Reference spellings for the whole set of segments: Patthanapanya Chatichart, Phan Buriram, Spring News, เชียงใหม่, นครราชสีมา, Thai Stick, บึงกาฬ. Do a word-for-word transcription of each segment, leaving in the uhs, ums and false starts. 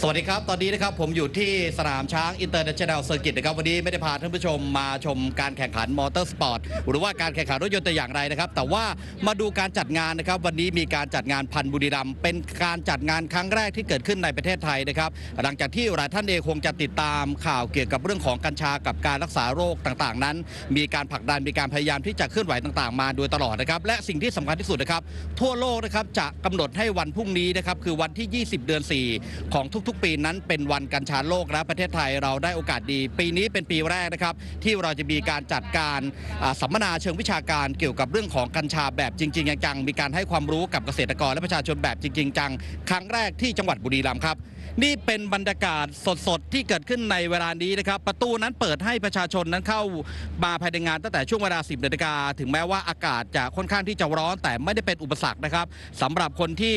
สวัสดีครับตอนนี้นะครับผมอยู่ที่สนามช้างอินเตอร์เนชั่นแนลเซอร์กิตนะครับวันนี้ไม่ได้พาท่านผู้ชมมาชมการแข่งขันมอเตอร์สปอร์ตหรือว่าการแข่งขันรถยนต์แต่อย่างไรนะครับแต่ว่ามาดูการจัดงานนะครับวันนี้มีการจัดงานพันบุรีรัมย์เป็นการจัดงานครั้งแรกที่เกิดขึ้นในประเทศไทยนะครับหลังจากที่หลายท่านเองคงจะติดตามข่าวเกี่ยวกับเรื่องของกัญชากับการรักษาโรคต่างๆนั้นมีการผลักดันมีการพยายามที่จะเคลื่อนไหวต่างๆมาโดยตลอดนะครับและสิ่งที่สำคัญที่สุดนะครับทั่วโลกนะครับจะกำหนดให้วันพรุ่งนี้นะครับคือวันที่ ยี่สิบ เดือน สี่ ของทุกๆปีนั้นเป็นวันกัญชาโลกและประเทศไทยเราได้โอกาสดีปีนี้เป็นปีแรกนะครับที่เราจะมีการจัดการสัมมนาเชิงวิชาการเกี่ยวกับเรื่องของกัญชาแบบจริงๆจังๆมีการให้ความรู้กับเกษตรกรและประชาชนแบบจริงๆจังครั้งแรกที่จังหวัดบุรีรัมย์ครับนี่เป็นบรรยากาศสดๆที่เกิดขึ้นในเวลานี้นะครับประตูนั้นเปิดให้ประชาชนนั้นเข้ามาภายในงานตั้งแต่ช่วงเวลา สิบ นาฬิกาถึงแม้ว่าอากาศจะค่อนข้างที่จะร้อนแต่ไม่ได้เป็นอุปสรรคนะครับสำหรับคนที่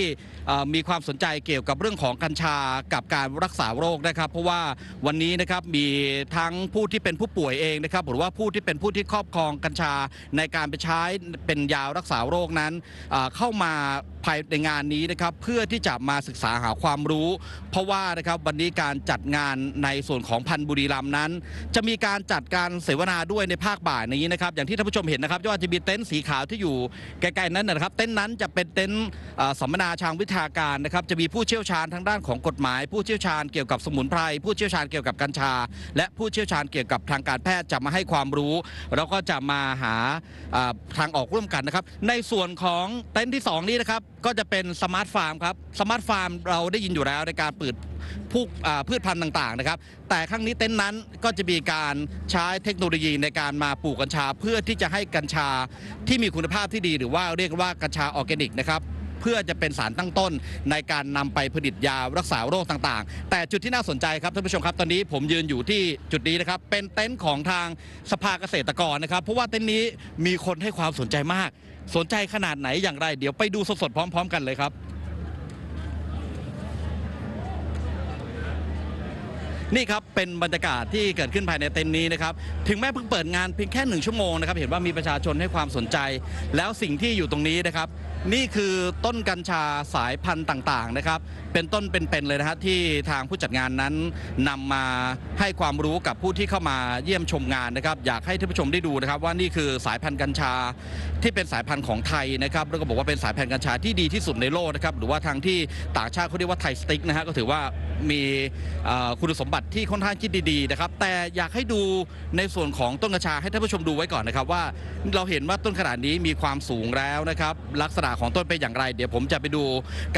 มีความสนใจเกี่ยวกับเรื่องของกัญชากับการรักษาโรคนะครับเพราะว่าวันนี้นะครับมีทั้งผู้ที่เป็นผู้ป่วยเองนะครับหรือว่าผู้ที่เป็นผู้ที่ครอบครองกัญชาในการไปใช้เป็นยารักษาโรคนั้นเข้ามาภายในงานนี้นะครับเพื่อที่จะมาศึกษาหาความรู้เพราะว่านะครับวันนี้การจัดงานในส่วนของพันบุรีรัมย์นั้นจะมีการจัดการเสวนาด้วยในภาคบ่ายนี้นะครับอย่างที่ท่านผู้ชมเห็นนะครับว่าจะมีเต็นท์สีขาวที่อยู่ใกล้ๆนั้นนะครับเต็นท์นั้นจะเป็นเต็นท์สัมมนาทางวิชาการนะครับจะมีผู้เชี่ยวชาญทางด้านของกฎหมายผู้เชี่ยวชาญเกี่ยวกับสมุนไพรผู้เชี่ยวชาญเกี่ยวกับกัญชาและผู้เชี่ยวชาญเกี่ยวกับทางการแพทย์จะมาให้ความรู้แล้วก็จะมาหาทางออกร่วมกันนะครับในส่วนของเต็นท์ที่สองนี้นะครับก็จะเป็นสมาร์ทฟาร์มครับสมาร์ทฟาร์มเราได้ยินอยู่แล้วในการเปิดพืชพันธุ์ต่างๆนะครับแต่ครั้งนี้เต็นท์นั้นก็จะมีการใช้เทคโนโลยีในการมาปลูกกัญชาเพื่อที่จะให้กัญชาที่มีคุณภาพที่ดีหรือว่าเรียกว่ากัญชาออร์แกนิกนะครับเพื่อจะเป็นสารตั้งต้นในการนำไปผลิตยารักษาโรคต่างๆแต่จุดที่น่าสนใจครับท่านผู้ชมครับตอนนี้ผมยืนอยู่ที่จุดนี้นะครับเป็นเต็นท์ของทางสภาเกษตรกรนะครับเพราะว่าเต็นท์นี้มีคนให้ความสนใจมากสนใจขนาดไหนอย่างไรเดี๋ยวไปดูสดๆพร้อมๆกันเลยครับนี่ครับเป็นบรรยากาศที่เกิดขึ้นภายในเต็นท์นี้นะครับถึงแม้เพิ่งเปิดงานเพียงแค่หนึ่งชั่วโมงนะครับเห็นว่ามีประชาชนให้ความสนใจแล้วสิ่งที่อยู่ตรงนี้นะครับนี่คือต้นกัญชาสายพันธุ์ต่างๆนะครับเป็นต้นเป็นๆเลยนะครับที่ทางผู้จัดงานนั้นนำมาให้ความรู้กับผู้ที่เข้ามาเยี่ยมชมงานนะครับอยากให้ท่านผู้ชมได้ดูนะครับว่านี่คือสายพันธุ์กัญชาที่เป็นสายพันธุ์ของไทยนะครับแล้วก็บอกว่าเป็นสายพันธุ์กัญชาที่ดีที่สุดในโลกนะครับหรือว่าทางที่ต่างชาติเขาเรียกว่าไทยสติ๊กนะฮะก็ถือว่ามีคุณสมบัติที่ค่อนข้างคิดดีๆนะครับแต่อยากให้ดูในส่วนของต้นกัญชาให้ท่านผู้ชมดูไว้ก่อนนะครับว่าเราเห็นว่าต้นขนาดนี้มีความสูงแล้วนะครับลักษณะของต้นเป็นอย่างไรเดี๋ยวผมจะไปดู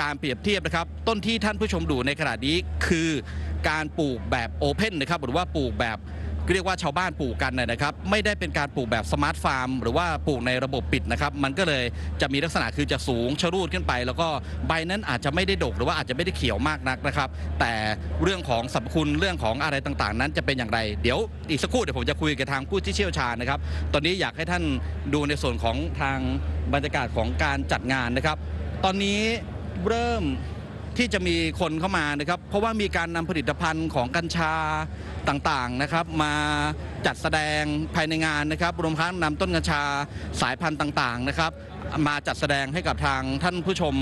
การเปรียบเทียบนะครับต้นที่ท่านผู้ชมดูในขนาดนี้คือการปลูกแบบโอเพนนะครับหรือว่าปลูกแบบเรียกว่าชาวบ้านปลูกกันนะครับไม่ได้เป็นการปลูกแบบสมาร์ทฟาร์มหรือว่าปลูกในระบบปิดนะครับมันก็เลยจะมีลักษณะคือจะสูงชะรูดขึ้นไปแล้วก็ใบนั้นอาจจะไม่ได้ดกหรือว่าอาจจะไม่ได้เขียวมากนักนะครับแต่เรื่องของสรรพคุณเรื่องของอะไรต่างๆนั้นจะเป็นอย่างไรเดี๋ยวอีกสักครู่เดี๋ยวผมจะคุยกับทางผู้ที่เชี่ยวชาญนะครับตอนนี้อยากให้ท่านดูในส่วนของทางบรรยากาศของการจัดงานนะครับตอนนี้เริ่มที่จะมีคนเข้ามานะครับเพราะว่ามีการนำผลิตภัณฑ์ของกัญชาต่างๆนะครับมาจัดแสดงภายในงานนะครับรวมทั้งนำต้นกัญชาสายพันธุ์ต่างๆนะครับมาจัดแสดงให้กับทางท่านผู้ชม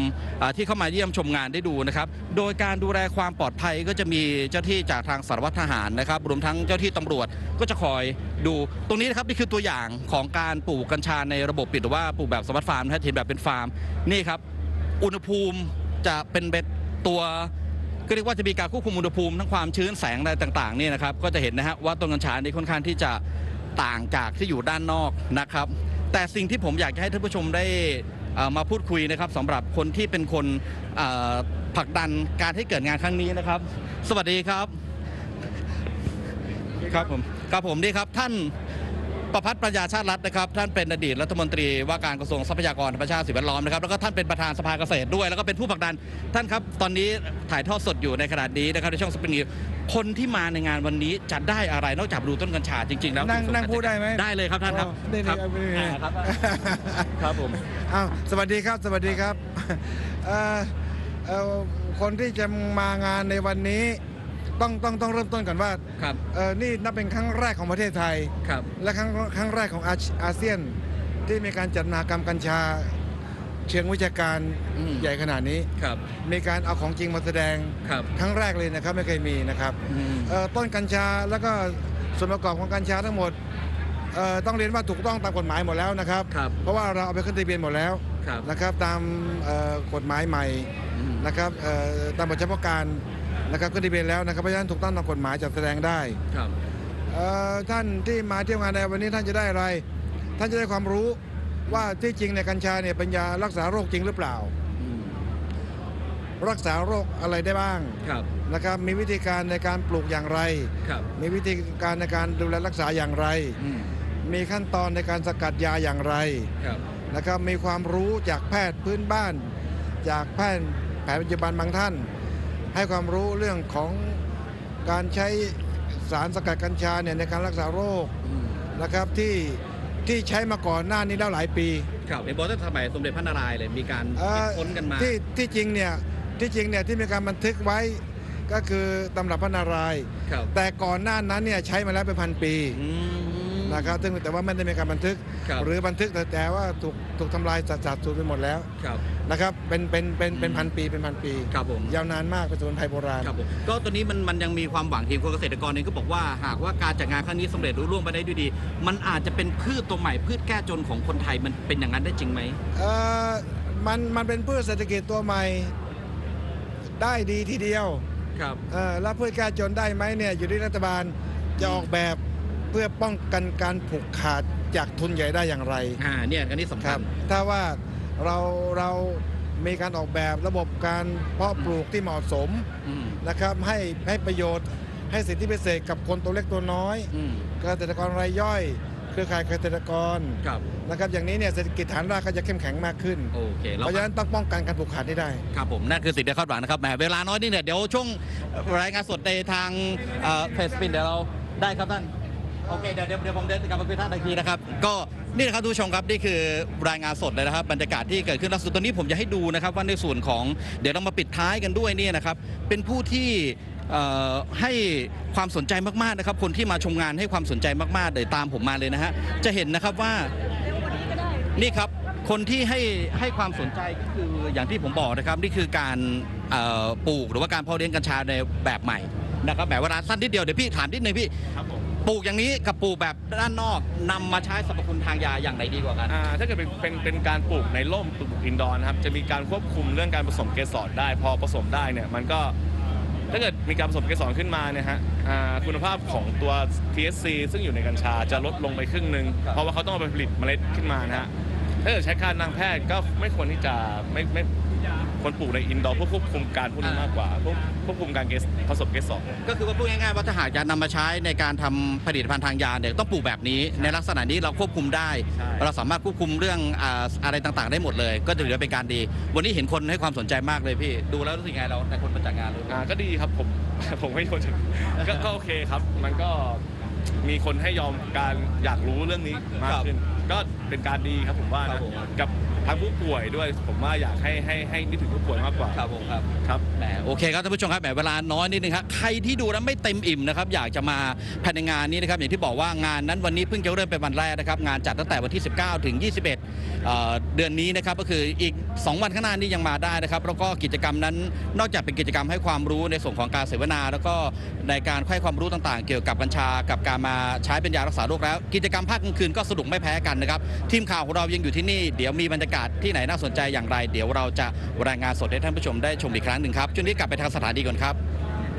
ที่เข้ามาเยี่ยมชมงานได้ดูนะครับโดยการดูแลความปลอดภัยก็จะมีเจ้าที่จากทางสารวัตรทหารนะครับรวมทั้งเจ้าที่ตำรวจก็จะคอยดูตรงนี้นะครับนี่คือตัวอย่างของการปลูกกัญชาในระบบปิดหรือว่าปลูกแบบสมาร์ทฟาร์มนะเห็นแบบเป็นฟาร์มนี่ครับอุณหภูมิจะเป็นตัวก็เรียกว่าจะมีการควบคุมอุณหภูมิทั้งความชื้นแสงอะไรต่างๆนี่นะครับก็จะเห็นนะฮะว่าต้นกัญชานี้ค่อนข้างที่จะต่างจากที่อยู่ด้านนอกนะครับแต่สิ่งที่ผมอยากจะให้ท่านผู้ชมได้มาพูดคุยนะครับสำหรับคนที่เป็นคนผลักดันการให้เกิดงานครั้งนี้นะครับสวัสดีครับครับผมครับผมนี่ครับท่านประพัฒน์ ปัญญาชาติรัตน์นะครับท่านเป็นอดีตรัฐมนตรีว่าการกระทรวงทรัพยากรธรรมชาติสิ่งแวดล้อมนะครับแล้วก็ท่านเป็นประธานสภาเกษตรด้วยแล้วก็เป็นผู้ผลักดันท่านครับตอนนี้ถ่ายทอดสดอยู่ในขณะนี้นะครับในช่องสปริงนิวคนที่มาในงานวันนี้จะได้อะไรนอกจากดูต้นกัญชาจริงๆแล้วนั่งนั่งพูดได้ไหมได้เลยครับท่านครับได้ครับครับผมอ้าวสวัสดีครับสวัสดีครับคนที่จะมางานในวันนี้ต้องต้องต้องเริ่มต้นก่อนว่านี่นับเป็นครั้งแรกของประเทศไทยและครั้งครั้งแรกของอาเซียนที่มีการจัดมหกรรมกัญชา เชิงวิชาการใหญ่ขนาดนี้มีการเอาของจริงมาแสดงครั้งแรกเลยนะครับไม่เคยมีนะครับต้นกัญชาแล้วก็ส่วนประกอบของกัญชาทั้งหมดต้องเรียนว่าถูกต้องตามกฎหมายหมดแล้วนะครับเพราะว่าเราเอาไปขึ้นทะเบียนหมดแล้วนะครับตามกฎหมายใหม่นะครับตามบทเฉพาะการนะครับขึ้นทะเบียนแล้วนะครับเพราะฉะนั้นถูกต้องตามกฎหมายจัดแสดงได้ท่านที่มาเที่ยวงานในวันนี้ท่านจะได้อะไรท่านจะได้ความรู้ว่าที่จริงในกัญชาเนี่ยเป็นยารักษาโรคจริงหรือเปล่ารักษาโรคอะไรได้บ้างนะครับมีวิธีการในการปลูกอย่างไรมีวิธีการในการดูแลรักษาอย่างไรมีขั้นตอนในการสกัดยาอย่างไรนะครับมีความรู้จากแพทย์พื้นบ้านจากแพทย์แผนปัจจุบันบางท่านให้ความรู้เรื่องของการใช้สารสกัดกัญชาเนี่ยในการรักษาโรคนะครับที่ที่ใช้มาก่อนหน้านี้แล้วหลายปีครับในบอสสมัยสมเด็จพระนารายณ์เลยมีการค้นกันมาที่ที่จริงเนี่ยที่จริงเนี่ยที่มีการบันทึกไว้ก็คือตำรับพระนารายณ์แต่ก่อนหน้านั้นเนี่ยใช้มาแล้วเป็นพันปีนะครับซึ่งแต่ว่าไม่ได้มีการบันทึกหรือบันทึกแต่ว่าถูกถูกทำลายสาบสูญไปหมดแล้วนะครับเป็นเป็นเป็นเป็นพันปีเป็นพันปียาวนานมากเป็นสมุนไพรโบราณก็ตัวนี้มันมันยังมีความหวังทีมเกษตรกรเองก็บอกว่าหากว่าการจัดงานครั้งนี้สำเร็จรุ่งเรืองไปได้ด้วยดีมันอาจจะเป็นพืชตัวใหม่พืชแก้จนของคนไทยมันเป็นอย่างนั้นได้จริงไหมเออมันมันเป็นพืชเศรษฐกิจตัวใหม่ได้ดีทีเดียวครับเออแล้วพืชแก้จนได้ไหมเนี่ยอยู่ที่รัฐบาลจะออกแบบเพื่อป้องกันการผูกขาดจากทุนใหญ่ได้อย่างไรอ่าเนี่ยอันนี้สำคัญถ้าว่าเราเรามีการออกแบบระบบการเพาะปลูกที่เหมาะสมนะครับให้ให้ประโยชน์ให้สิทธิพิเศษกับคนตัวเล็กตัวน้อยเกษตรกรรายย่อยเครือข่ายเกษตรกรนะครับอย่างนี้เนี่ยเศรษฐกิจฐานรากก็จะเข้มแข็งมากขึ้นเพราะฉะนั้นต้องป้องกันการผูกขาดได้ครับผมนั่นคือสิ่งที่คาดหวังนะครับแหมเวลาน้อยนิดเนี่ยเดี๋ยวช่วงรายงานสดในทางเพจสปินเดี๋ยวเราได้ครับท่านโอเคเดี๋ยวเดี๋ยวผมเดินกลับมาคุยท่านอีกทีนะครับก็นี่นะครับทุกชมครับนี่คือรายงานสดเลยนะครับบรรยากาศที่เกิดขึ้นล่าสุดตอนนี้ผมจะให้ดูนะครับว่าในส่วนของเดี๋ยวเรามาปิดท้ายกันด้วยนี่นะครับเป็นผู้ที่ให้ความสนใจมากๆนะครับคนที่มาชมงานให้ความสนใจมากๆเดี๋ยวตามผมมาเลยนะฮะจะเห็นนะครับว่านี่ครับคนที่ให้ให้ความสนใจก็คืออย่างที่ผมบอกนะครับนี่คือการปลูกหรือว่าการเพาะเลี้ยงกัญชาในแบบใหม่นะครับแบบเวลาสั้นนิดเดียวเดี๋ยวพี่ถามนิดนึงพี่ปลูกอย่างนี้กับปลูกแบบด้านนอกนำมาใช้สรรพคุณทางยาอย่างไหนดีกว่ากันถ้าเกิดเป็นเป็นเป็นการปลูกในร่มปลูกอินดอร์นะครับจะมีการควบคุมเรื่องการผสมเกสรได้พอผสมได้เนี่ยมันก็ถ้าเกิดมีการผสมเกสรขึ้นมาเนี่ยฮะคุณภาพของตัว ที เอส ซี ซึ่งอยู่ในกัญชาจะลดลงไปครึ่งหนึ่งเพราะว่าเขาต้องเอาไปผลิตเมล็ดขึ้นมานะฮะถ้าเกิดใช้การทางแพทย์ก็ไม่ควรที่จะไม่ไม่คนปลูกในอินดอร์เพื่อควบคุมการพูดมากกว่าควบคุมการผสมเกสรก็คือว่าพูดง่ายๆว่าถ้าหากจะนำมาใช้ในการทำผลิตภัณฑ์ทางยาเนี่ยต้องปลูกแบบนี้ในลักษณะนี้เราควบคุมได้เราสามารถควบคุมเรื่องอะไรต่างๆได้หมดเลยก็จะถือว่าเป็นการดีวันนี้เห็นคนให้ความสนใจมากเลยพี่ดูแล้วรู้สึกไงเราในคนประจักษ์งานเลยก็ดีครับผมผมไม่คนก็โอเคครับมันก็มีคนให้ยอมการอยากรู้เรื่องนี้มากขึ้นก็เป็นการดีครับผมว่านะกับทางผู้ป่วยด้วยผมว่าอยากให้ให้ให้นึกถึงผู้ป่วยมากกว่าครับผมครับครับแหมโอเคครับท่านผู้ชมครับแหมเวลาน้อยนิดนึงครับใครที่ดูแล้วไม่เต็มอิ่มนะครับอยากจะมาภายในงานนี้นะครับอย่างที่บอกว่างานนั้นวันนี้เพิ่งจะเริ่มเป็นวันแรกนะครับงานจัดตั้งแต่วันที่สิบเก้าถึงยี่สิบเอ็ดเดือนนี้นะครับก็คืออีกสองวันข้างหน้านี้ยังมาได้นะครับแล้วก็กิจกรรมนั้นนอกจากเป็นกิจกรรมให้ความรู้ในส่วนของการเสวนาแล้วก็ในการให้ความรู้ต่างๆเกี่ยวกับกัญชากับการมาใช้เป็นยารักษาโรคแล้วกิจกรรมภาคกลางคืนก็สนุกไม่แพ้กันนะครับทีมข่าวของเรายังอยู่ที่นี่เดี๋ยวมีบรรยากาศที่ไหนน่าสนใจอย่างไรเดี๋ยวเราจะรายงานสดให้ท่านผู้ชมได้ชมอีกครั้งหนึ่งครับช่วงนี้กลับไปทางสถานีก่อนครับ